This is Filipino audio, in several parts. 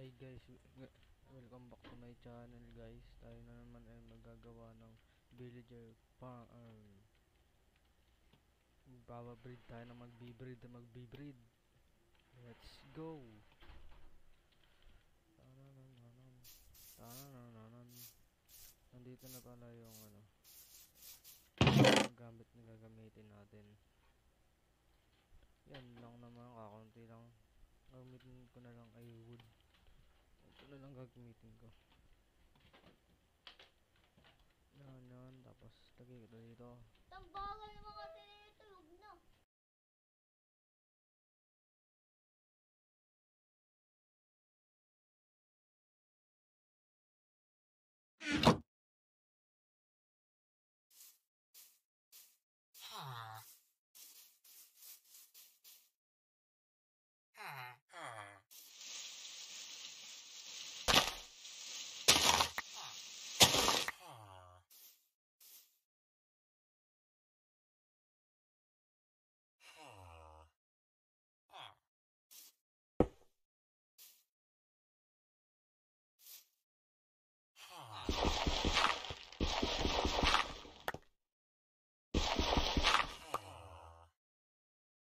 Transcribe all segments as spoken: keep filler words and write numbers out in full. Hi guys, welcome back to my channel guys. Tayo na naman ay magagawa ng villager farm. Bababreed tayo na magbibreed na magbibreed. Let's go. Tananananan. Tananananan. Nandito na pala yung ano, yung gamit na gagamitin natin. Yan lang naman, kakunti lang. Gamitin ko na lang ay wood. Ito na lang gagamitin ko. Yan, yan. Tapos, lagay ko dito. Tambagal mo kasi dito. Huwag na.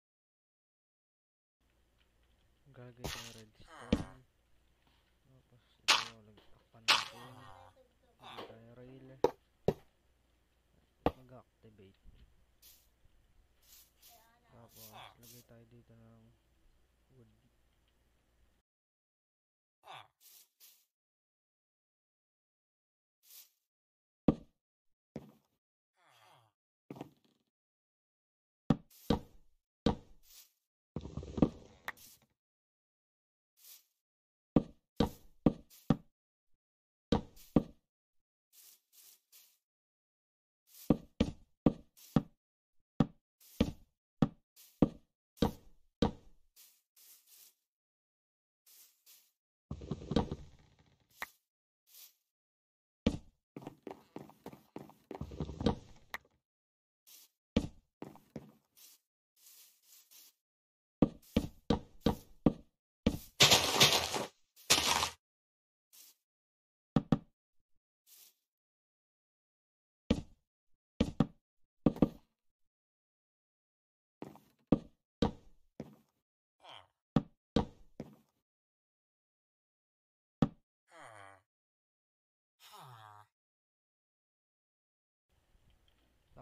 Ha. Ha. Ha. Gagay ng redstone. Tapos ito, nagtakpan natin. Hindi tayo rail. Mag-activate. Tapos lagay tayo dito ng wood.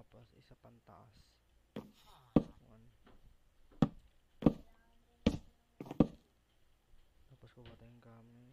Tapos isa pantaas. One. Tapos ko bata yung gamit.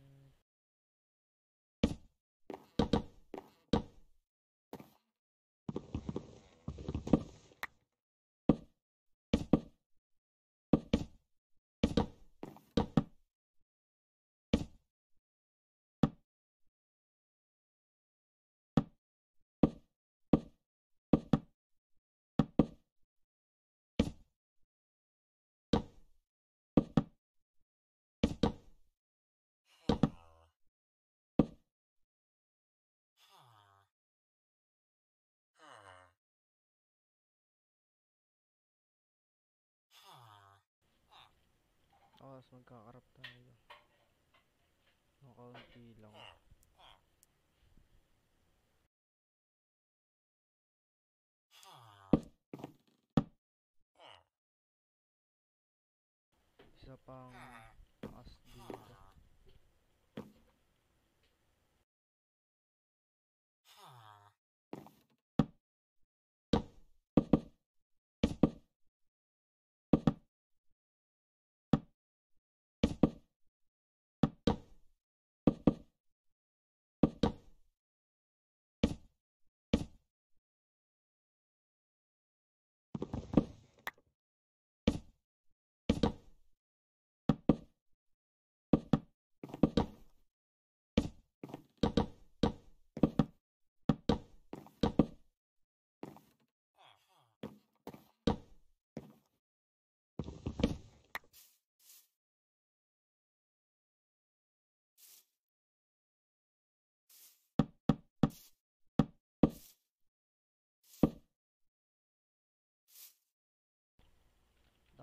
Tapos magkakarap tayo ng kaunti lang. Isa pang taas dito.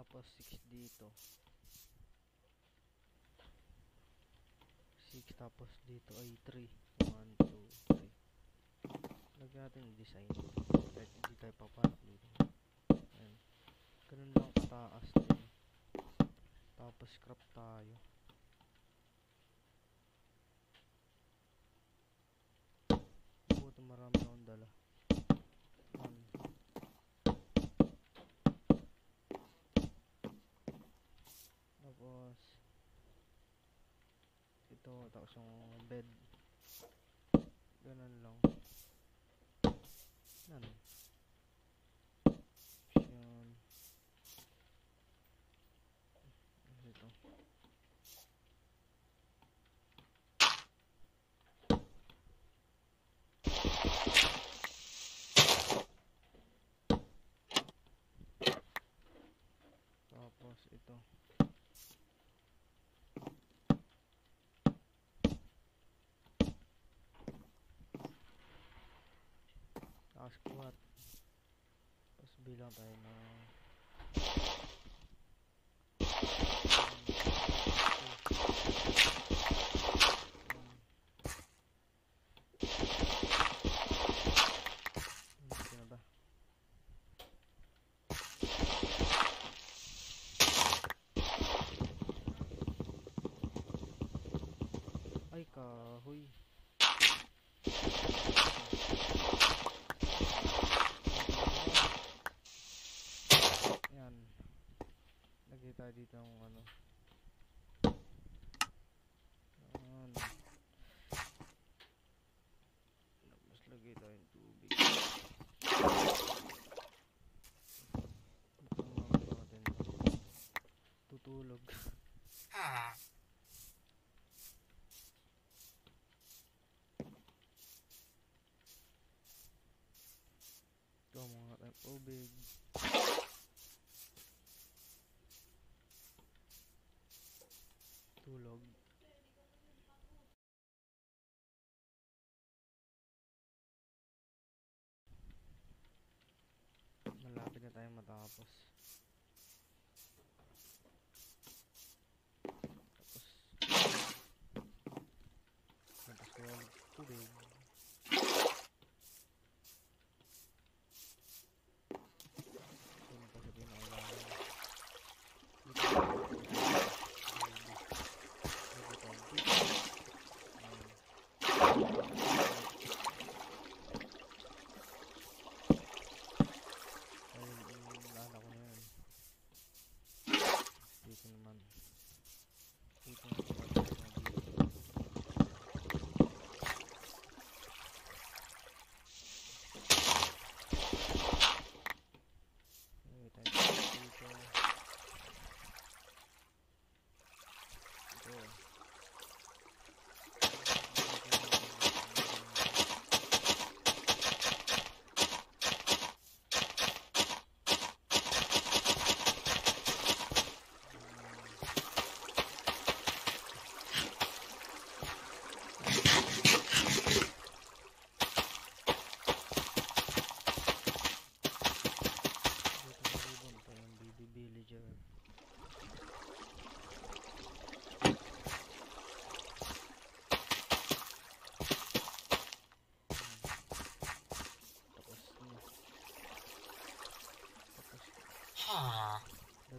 Tapos six dito. tapos dito ay three, one, two, three. Lagyan natin yung design kahit hindi tayo paparap dito. Ayan, ganun lang pataas din. Tapos crop tayo. Buto marami akong dala. Tapos ito, tapos yung bed. Ganun lang. Yan. Yan. Ito. Tapos ito. Tapos kuhat. Tapos bilang tayo na ay kahoy. Ayan, nakita dito ang ano. Ayan, mas lagay tayo yung tubig. Tutulog. Ah. Ito mga tayong tubig. Tulog. Malapit na tayong matapos. Tapos tapos ko yung tubig.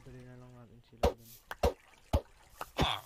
Dadali na lang natin sila dun. Ah.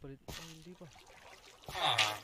Palit oh, hindi pa. Ah. Ah.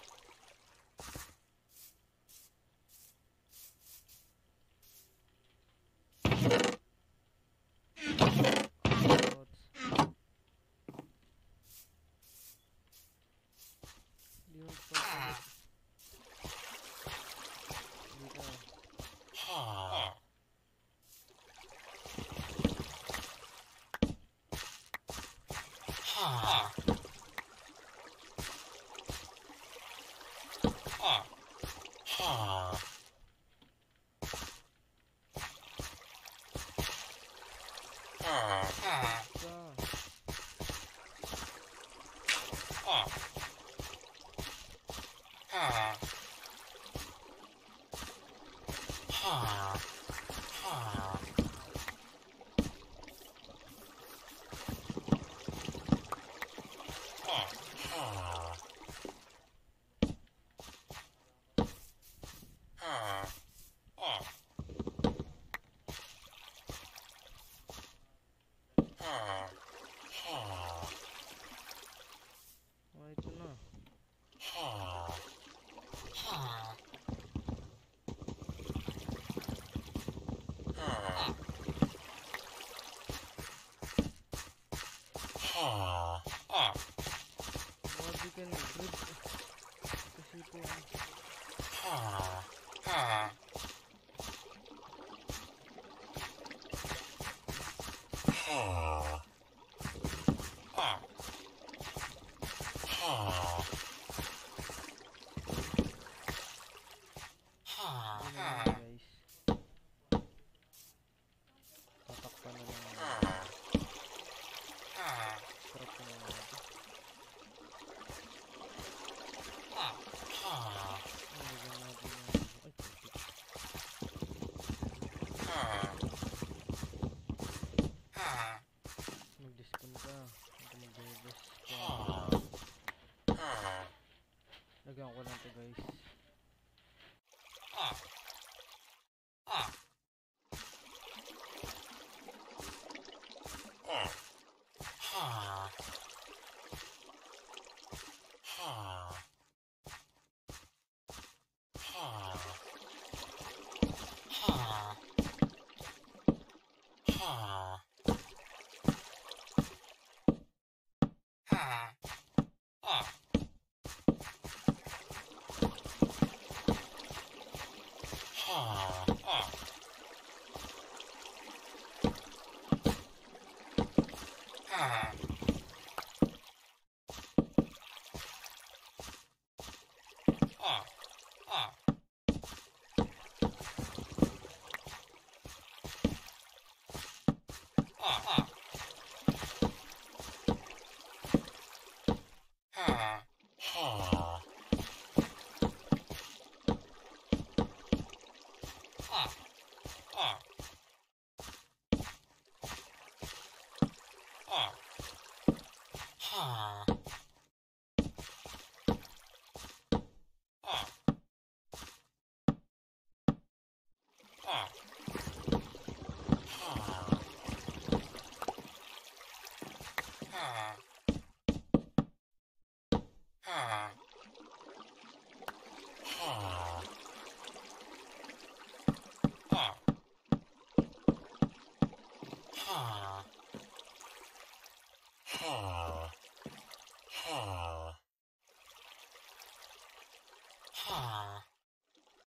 Ha. Ha.